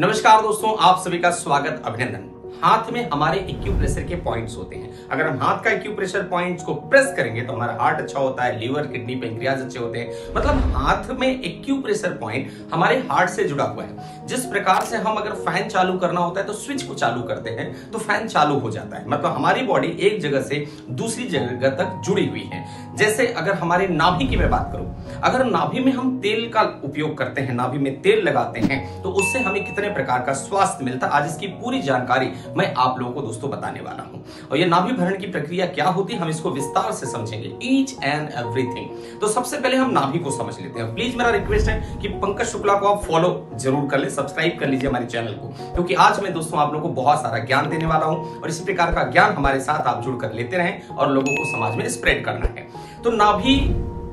नमस्कार दोस्तों, आप सभी का स्वागत अभिनंदन। हाथ में हमारे एक्यूप्रेशर के पॉइंट्स होते हैं। अगर हम हाथ का एक्यूप्रेशर पॉइंट्स को प्रेस करेंगे तो हमारा हार्ट अच्छा होता है, लीवर, किडनी, पेंक्रियाज अच्छे होते हैं। मतलब हाथ में एक्यूप्रेशर पॉइंट हमारे हार्ट से जुड़ा हुआ है। जिस प्रकार से हम अगर फैन चालू करना होता है तो स्विच को चालू करते हैं तो फैन चालू हो जाता है। मतलब हमारी बॉडी एक जगह से दूसरी जगह तक जुड़ी हुई है। जैसे अगर हमारे नाभि की मैं बात करूं, अगर नाभि में हम तेल का उपयोग करते हैं, नाभि में तेल लगाते हैं तो उससे हमें कितने प्रकार का स्वास्थ्य मिलता है, आज इसकी पूरी जानकारी मैं आप लोगों को दोस्तों बताने वाला हूं। और ये नाभि भरण की प्रक्रिया क्या होती है, हम इसको विस्तार से समझेंगे, ईच एंड एवरीथिंग। तो सबसे पहले हम नाभि को समझ लेते हैं। प्लीज मेरा रिक्वेस्ट है कि पंकज शुक्ला को आप फॉलो जरूर कर ले, सब्सक्राइब कर लीजिए हमारे चैनल को, क्योंकि आज मैं दोस्तों आप लोगों को बहुत सारा ज्ञान देने वाला हूं और इसी प्रकार का ज्ञान हमारे साथ आप जुड़कर लेते रहें और लोगों को समाज में स्प्रेड करना है। तो नाभि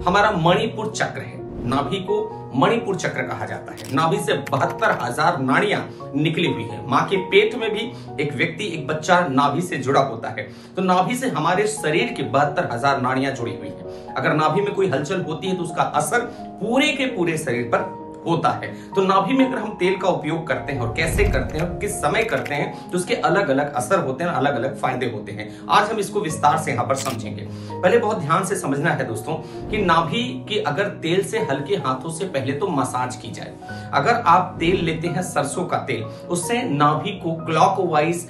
हमारा मणिपुर चक्र है। नाभि को मणिपुर चक्र कहा जाता है। नाभि से 72,000 नाड़ियां निकली हुई है। मां के पेट में भी एक व्यक्ति, एक बच्चा नाभि से जुड़ा होता है। तो नाभि से हमारे शरीर की 72,000 नाड़ियां जुड़ी हुई है। अगर नाभि में कोई हलचल होती है तो उसका असर पूरे के पूरे शरीर पर होता है। तो नाभि में अगर हम तेल का उपयोग करते हैं और कैसे करते हैं और किस समय करते हैं तो उसके अलग अलग असर होते हैं, अलग अलग फायदे होते हैं। आज हम इसको विस्तार से यहाँ पर समझेंगे। पहले बहुत ध्यान से समझना है दोस्तों कि नाभि की अगर तेल से हल्के हाथों से पहले तो मसाज की जाए। अगर आप तेल लेते हैं सरसों का तेल, उससे नाभि को क्लॉकवाइज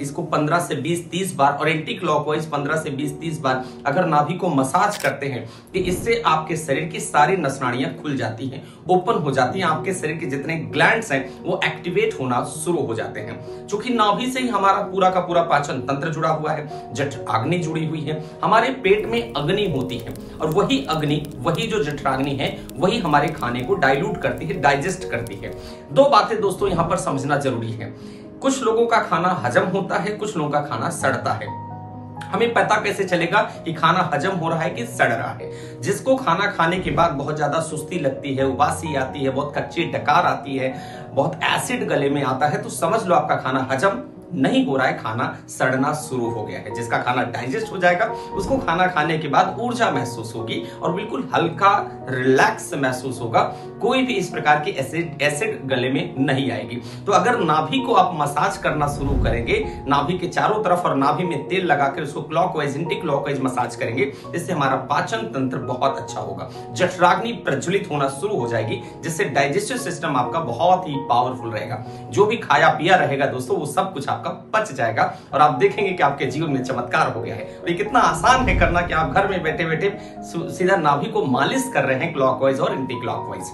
इसको 15 से 20 30 बार और एंटी क्लॉकवाइज 15 से 20 30 बार अगर नाभि को मसाज करते हैं तो इससे आपके शरीर की सारी नसनाड़ियां खुल जाती हैं, ओपन हो जाती हैं। आपके शरीर के जितने ग्लैंड्स हैं वो एक्टिवेट होना शुरू हो जाते हैं। चूंकि नाभि से ही हमारा पूरा का पूरा पाचन तंत्र जुड़ा हुआ है, जठराग्नि जुड़ी हुई है। हमारे पेट में अग्नि होती है और वही अग्नि, वही जो जठराग्नि है, वही हमारे खाने को डाइल्यूट करती है, डाइजेस्ट करती है। दो बातें दोस्तों यहाँ पर समझना जरूरी है। कुछ लोगों का खाना हजम होता है, कुछ लोगों का खाना सड़ता है। हमें पता कैसे चलेगा कि खाना हजम हो रहा है कि सड़ रहा है? जिसको खाना खाने के बाद बहुत ज्यादा सुस्ती लगती है, उबासी आती है, बहुत कच्ची डकार आती है, बहुत एसिड गले में आता है, तो समझ लो आपका खाना हजम नहीं हो रहा है, खाना सड़ना शुरू हो गया है। जिसका खाना डाइजेस्ट हो जाएगा उसको खाना खाने के बाद ऊर्जा महसूस होगी और बिल्कुल हल्का रिलैक्स महसूस होगा, कोई भी इस प्रकार की एसिड गले में नहीं आएगी। तो अगर नाभि को आप मसाज करना शुरू करेंगे, नाभि के चारों तरफ, और नाभि में तेल लगाकर उसको क्लॉकवाइज एंटी क्लॉकवाइज मसाज करेंगे, इससे हमारा पाचन तंत्र बहुत अच्छा होगा। जठराग्नि प्रज्वलित होना शुरू हो जाएगी, जिससे डाइजेस्टिव सिस्टम आपका बहुत ही पावरफुल रहेगा। जो भी खाया पिया रहेगा दोस्तों वो सब कुछ आपका पच जाएगा और आप देखेंगे कि आपके जीवन में चमत्कार हो गया है। और ये कितना आसान है करना कि आप घर में बैठे-बैठे सीधा नाभि को मालिश कर रहे हैं क्लॉकवाइज और एंटी क्लॉकवाइज।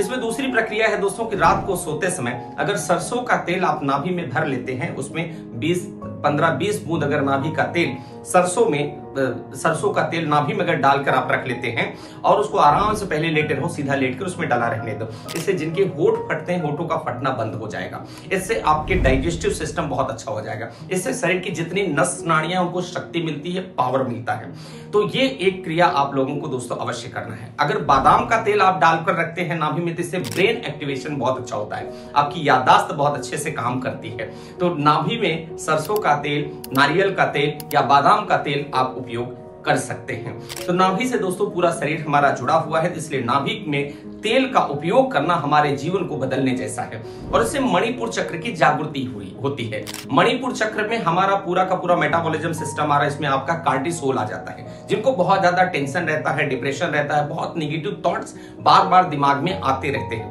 इसमें दूसरी प्रक्रिया है दोस्तों कि रात को सोते समय अगर सरसों का तेल आप नाभि में भर लेते हैं, उसमें 15-20 बूंद अगर नाभि का तेल सरसों का तेल नाभि में अगर डालकर आप रख लेते हैं और उसको आराम से पहले लेटे रहो, सीधा लेट कर उसमें डाला रहने दो, इससे जिनके होठ फटते हैं होठों का फटना बंद हो जाएगा। इससे आपके डाइजेस्टिव सिस्टम बहुत अच्छा हो जाएगा। इससे शरीर की जितनी नस नाड़ियां, उनको शक्ति मिलती है, पावर मिलता है। तो ये एक क्रिया आप लोगों को दोस्तों अवश्य करना है। अगर बादाम का तेल आप डालकर रखते हैं नाभि में तो इससे ब्रेन एक्टिवेशन बहुत अच्छा होता है, आपकी याददाश्त बहुत अच्छे से काम करती है। तो नाभि में सरसों का तेल, नारियल का तेल या बादाम का तेल आप उपयोग कर सकते हैं। तो नाभि से दोस्तों पूरा शरीर हमारा जुड़ा हुआ है, इसलिए नाभि में तेल का उपयोग करना हमारे जीवन को बदलने जैसा है। और इससे मणिपुर चक्र की जागृति होती है। मणिपुर चक्र में हमारा पूरा का पूरा मेटाबॉलिज्म सिस्टम आ रहा है, इसमें आपका कार्टिसोल आ जाता है। जिनको बहुत ज्यादा टेंशन रहता है, डिप्रेशन रहता है, बहुत निगेटिव थॉट्स बार बार दिमाग में आते रहते हैं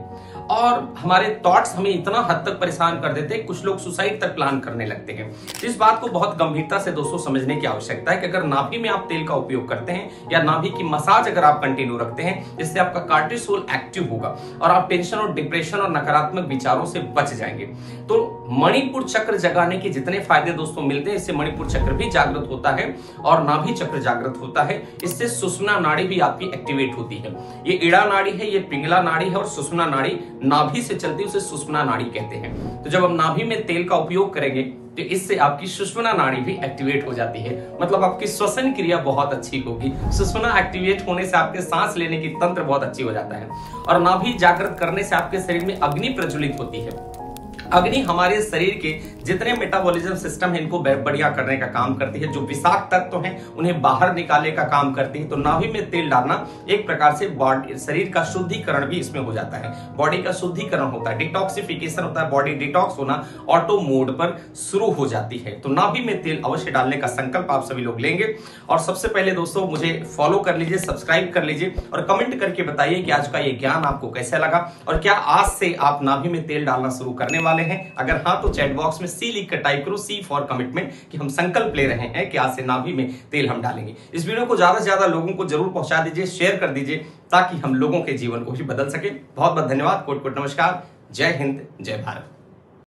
और हमारे थॉट्स हमें इतना हद तक परेशान कर देते हैं, कुछ लोग सुसाइड तक प्लान करने लगते हैं। इस बात को बहुत गंभीरता से दोस्तों समझने की आवश्यकता है कि अगर नाभि में आप तेल का उपयोग करते हैं या नाभि की मसाज अगर आप कंटिन्यू रखते हैं, इससे आपका कार्टिसोल एक्टिव होगा और आप टेंशन और डिप्रेशन और नकारात्मक विचारों से बच जाएंगे। तो मणिपुर चक्र जगाने के जितने फायदे दोस्तों मिलते हैं, इससे मणिपुर चक्र भी जागृत होता है और नाभि चक्र जागृत होता है। इससे सुषुम्ना नाड़ी भी आपकी एक्टिवेट होती है। ये इड़ा नाड़ी है, ये पिंगला नाड़ी है और सुषुम्ना नाड़ी नाभि से चलती है, उसे सुषुम्ना नाड़ी कहते हैं। तो जब हम नाभि में तेल का उपयोग करेंगे तो इससे आपकी सुषुम्ना नाड़ी भी एक्टिवेट हो जाती है। मतलब आपकी श्वसन क्रिया बहुत अच्छी होगी। सुषुम्ना एक्टिवेट होने से आपके सांस लेने की तंत्र बहुत अच्छी हो जाता है और नाभि जागृत करने से आपके शरीर में अग्नि प्रज्वलित होती है। अग्नि हमारे शरीर के जितने मेटाबॉलिज्म सिस्टम है इनको बढ़िया करने का काम करती है, जो विषाक्त तत्व हैं उन्हें बाहर निकालने का काम करती है। तो नाभि में तेल डालना एक प्रकार से शरीर का शुद्धिकरण भी इसमें हो जाता है, बॉडी का शुद्धिकरण होता है, डिटॉक्सिफिकेशन होता है, बॉडी डिटॉक्स होना ऑटो मोड पर शुरू हो जाती है। तो नाभि में तेल अवश्य डालने का संकल्प आप सभी लोग लेंगे। और सबसे पहले दोस्तों मुझे फॉलो कर लीजिए, सब्सक्राइब कर लीजिए और कमेंट करके बताइए कि आज का ये ज्ञान आपको कैसा लगा और क्या आज से आप नाभि में तेल डालना शुरू करने वाले हैं। अगर हाँ तो चैट बॉक्स में सी लिख कर टाइप करो, सी फॉर कमिटमेंट, कि हम संकल्प ले रहे हैं कि आज से नाभि में तेल हम डालेंगे। इस वीडियो को ज्यादा से ज्यादा लोगों को जरूर पहुंचा दीजिए, शेयर कर दीजिए ताकि हम लोगों के जीवन को भी बदल सके। बहुत बहुत धन्यवाद, कोट कोट नमस्कार, जय हिंद जय भारत।